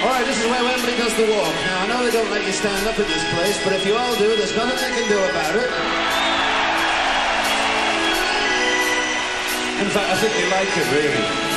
All right, this is where Wembley does the walk. Now, I know they don't let you stand up in this place, but if you all do, there's nothing they can do about it. In fact, I think they like it, really.